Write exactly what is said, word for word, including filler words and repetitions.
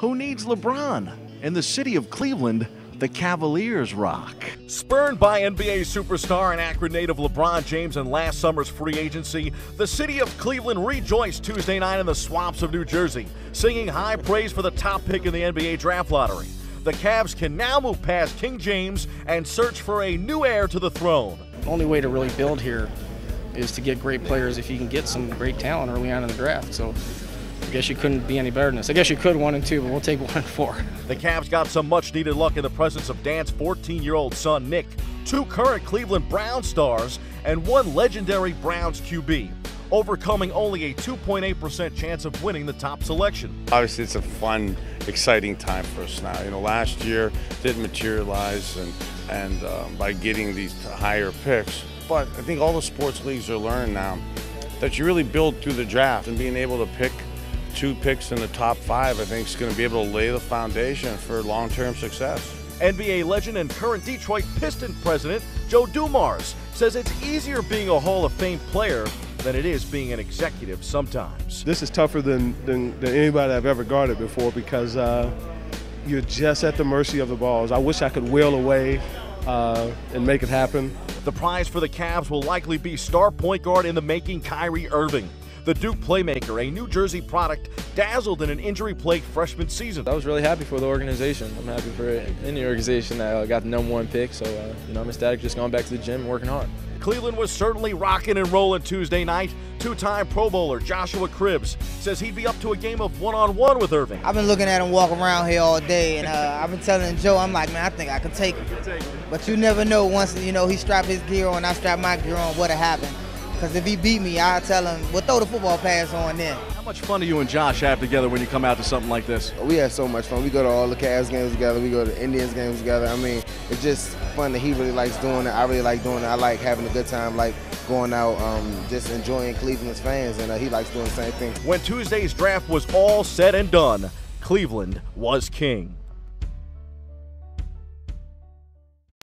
Who needs LeBron? In the city of Cleveland, the Cavaliers rock. Spurned by N B A superstar and Akron native LeBron James in last summer's free agency, the city of Cleveland rejoiced Tuesday night in the swamps of New Jersey, singing high praise for the top pick in the N B A draft lottery. The Cavs can now move past King James and search for a new heir to the throne. The only way to really build here is to get great players if you can get some great talent early on in the draft. So I guess you couldn't be any better than this. I guess you could one and two, but we'll take one and four. The Cavs got some much-needed luck in the presence of Dan's fourteen-year-old son, Nick, two current Cleveland Browns stars, and one legendary Browns Q B, overcoming only a two point eight percent chance of winning the top selection. Obviously, it's a fun, exciting time for us now. You know, last year didn't materialize, and, and um, by getting these higher picks, but I think all the sports leagues are learning now that you really build through the draft, and being able to pick two picks in the top five, I think, is going to be able to lay the foundation for long-term success. N B A legend and current Detroit Pistons president Joe Dumars says it's easier being a Hall of Fame player than it is being an executive sometimes. This is tougher than, than, than anybody I've ever guarded before, because uh, you're just at the mercy of the balls. I wish I could wheel away uh, and make it happen. The prize for the Cavs will likely be star point guard in the making Kyrie Irving. The Duke playmaker, a New Jersey product, dazzled in an injury-plagued freshman season. I was really happy for the organization. I'm happy for any organization that got the number one pick, so uh, you know, I'm ecstatic just going back to the gym and working hard. Cleveland was certainly rocking and rolling Tuesday night. Two-time Pro Bowler Joshua Cribbs says he'd be up to a game of one-on-one with Irving. I've been looking at him walk around here all day, and uh, I've been telling Joe, I'm like, man, I think I can take him. But you never know, once you know he strapped his gear on, I strapped my gear on, what'll happen. Because if he beat me, I'll tell him, well, throw the football pass on then. How much fun do you and Josh have together when you come out to something like this? We have so much fun. We go to all the Cavs games together. We go to Indians games together. I mean, it's just fun that he really likes doing it. I really like doing it. I like having a good time, like going out, um, just enjoying Cleveland's fans, and uh, he likes doing the same thing. When Tuesday's draft was all said and done, Cleveland was king.